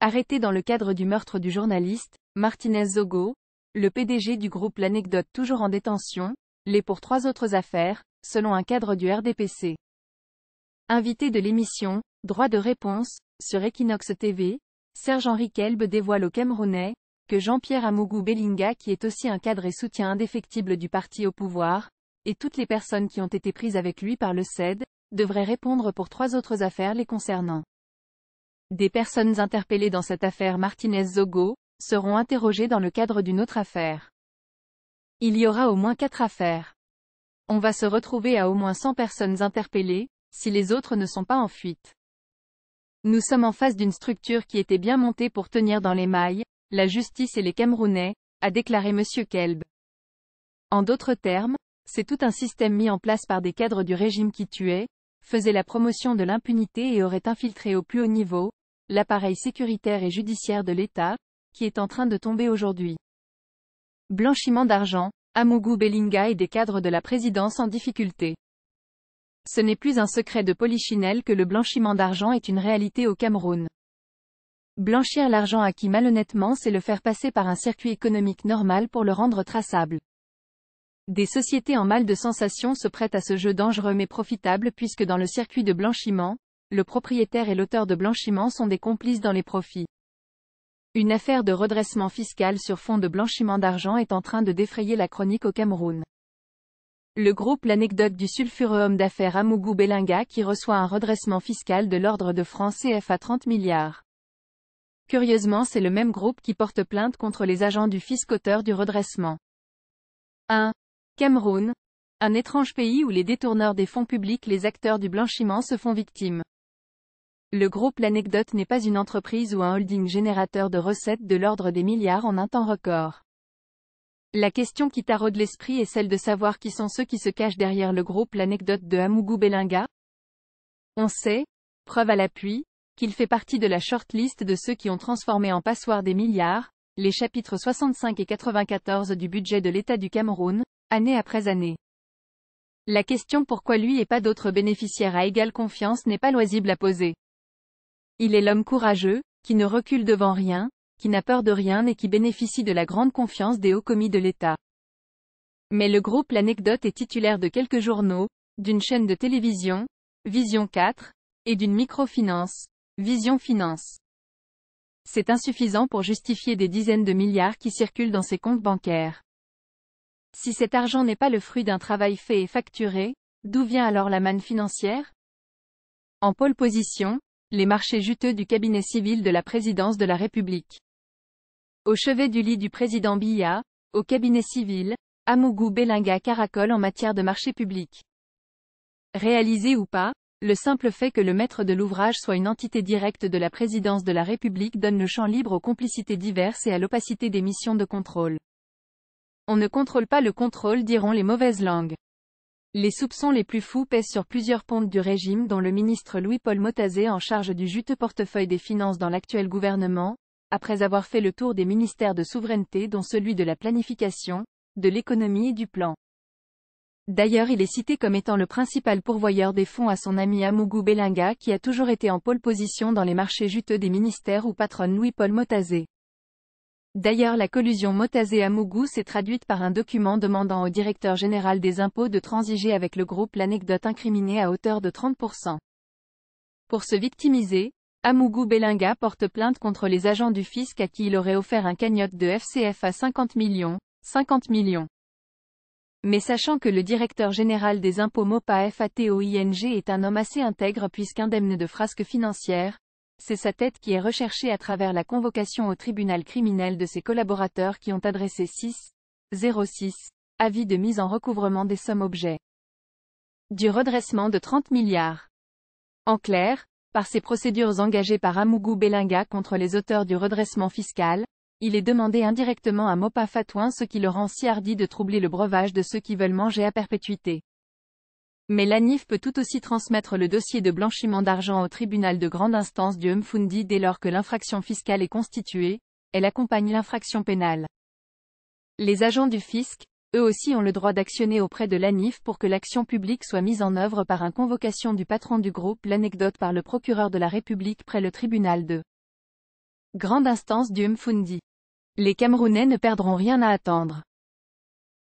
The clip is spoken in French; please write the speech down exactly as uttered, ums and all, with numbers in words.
Arrêté dans le cadre du meurtre du journaliste Martinez Zogo, le P D G du groupe L'Anecdote toujours en détention, l'est pour trois autres affaires, selon un cadre du R D P C. Invité de l'émission « Droit de réponse » sur Equinox T V, Serge-Henri Kelbe dévoile aux Camerounais que Jean-Pierre Amougou Belinga, qui est aussi un cadre et soutien indéfectible du parti au pouvoir, et toutes les personnes qui ont été prises avec lui par le C E D, devraient répondre pour trois autres affaires les concernant. Des personnes interpellées dans cette affaire Martinez Zogo seront interrogées dans le cadre d'une autre affaire. Il y aura au moins quatre affaires. On va se retrouver à au moins cent personnes interpellées, si les autres ne sont pas en fuite. Nous sommes en face d'une structure qui était bien montée pour tenir dans les mailles la justice et les Camerounais, a déclaré M. Kelbe. En d'autres termes, c'est tout un système mis en place par des cadres du régime qui tuaient, faisaient la promotion de l'impunité et auraient infiltré au plus haut niveau l'appareil sécuritaire et judiciaire de l'État, qui est en train de tomber aujourd'hui. Blanchiment d'argent, Amougou Belinga et des cadres de la présidence en difficulté. Ce n'est plus un secret de polichinelle que le blanchiment d'argent est une réalité au Cameroun. Blanchir l'argent acquis malhonnêtement, c'est le faire passer par un circuit économique normal pour le rendre traçable. Des sociétés en mal de sensation se prêtent à ce jeu dangereux mais profitable, puisque dans le circuit de blanchiment, le propriétaire et l'auteur de blanchiment sont des complices dans les profits. Une affaire de redressement fiscal sur fond de blanchiment d'argent est en train de défrayer la chronique au Cameroun. Le groupe L'Anecdote du sulfureux homme d'affaires Amougou Belinga, qui reçoit un redressement fiscal de l'ordre de francs C F A trente milliards. Curieusement, c'est le même groupe qui porte plainte contre les agents du fisc auteur du redressement. un. Cameroun, un étrange pays où les détourneurs des fonds publics, les acteurs du blanchiment, se font victimes. Le groupe L'Anecdote n'est pas une entreprise ou un holding générateur de recettes de l'ordre des milliards en un temps record. La question qui taraude l'esprit est celle de savoir qui sont ceux qui se cachent derrière le groupe L'Anecdote de Amougou Belinga. On sait, preuve à l'appui, qu'il fait partie de la shortlist de ceux qui ont transformé en passoire des milliards, les chapitres soixante-cinq et quatre-vingt-quatorze du budget de l'État du Cameroun, année après année. La question pourquoi lui et pas d'autres bénéficiaires à égale confiance n'est pas loisible à poser. Il est l'homme courageux, qui ne recule devant rien, qui n'a peur de rien et qui bénéficie de la grande confiance des hauts commis de l'État. Mais le groupe L'Anecdote est titulaire de quelques journaux, d'une chaîne de télévision, Vision quatre, et d'une microfinance, Vision Finance. C'est insuffisant pour justifier des dizaines de milliards qui circulent dans ses comptes bancaires. Si cet argent n'est pas le fruit d'un travail fait et facturé, d'où vient alors la manne financière? En pôle position, les marchés juteux du cabinet civil de la présidence de la République. Au chevet du lit du président Biya, au cabinet civil, Amougou Belinga caracole en matière de marché public. Réalisé ou pas, le simple fait que le maître de l'ouvrage soit une entité directe de la présidence de la République donne le champ libre aux complicités diverses et à l'opacité des missions de contrôle. On ne contrôle pas le contrôle, diront les mauvaises langues. Les soupçons les plus fous pèsent sur plusieurs pontes du régime, dont le ministre Louis-Paul Motazé, en charge du juteux portefeuille des finances dans l'actuel gouvernement, après avoir fait le tour des ministères de souveraineté dont celui de la planification, de l'économie et du plan. D'ailleurs, il est cité comme étant le principal pourvoyeur des fonds à son ami Amougou Belinga, qui a toujours été en pole position dans les marchés juteux des ministères où patronne Louis-Paul Motazé. D'ailleurs, la collusion Motazé-Amougou s'est traduite par un document demandant au directeur général des impôts de transiger avec le groupe L'Anecdote, incriminé à hauteur de trente pour cent. Pour se victimiser, Amougou Belinga porte plainte contre les agents du fisc à qui il aurait offert un cagnotte de F C F à cinquante millions, cinquante millions. Mais sachant que le directeur général des impôts Mopa Fatoing est un homme assez intègre, puisqu'indemne de frasques financières, c'est sa tête qui est recherchée à travers la convocation au tribunal criminel de ses collaborateurs qui ont adressé six virgule zéro six avis de mise en recouvrement des sommes objets du redressement de trente milliards. En clair, par ces procédures engagées par Amougou Belinga contre les auteurs du redressement fiscal, il est demandé indirectement à Mopa Fatoing ce qui le rend si hardi de troubler le breuvage de ceux qui veulent manger à perpétuité. Mais l'A N I F peut tout aussi transmettre le dossier de blanchiment d'argent au tribunal de grande instance du Mfundi dès lors que l'infraction fiscale est constituée, elle accompagne l'infraction pénale. Les agents du fisc, eux aussi, ont le droit d'actionner auprès de l'A N I F pour que l'action publique soit mise en œuvre par une convocation du patron du groupe L'Anecdote par le procureur de la République près le tribunal de Grande instance du Mfundi. Les Camerounais ne perdront rien à attendre.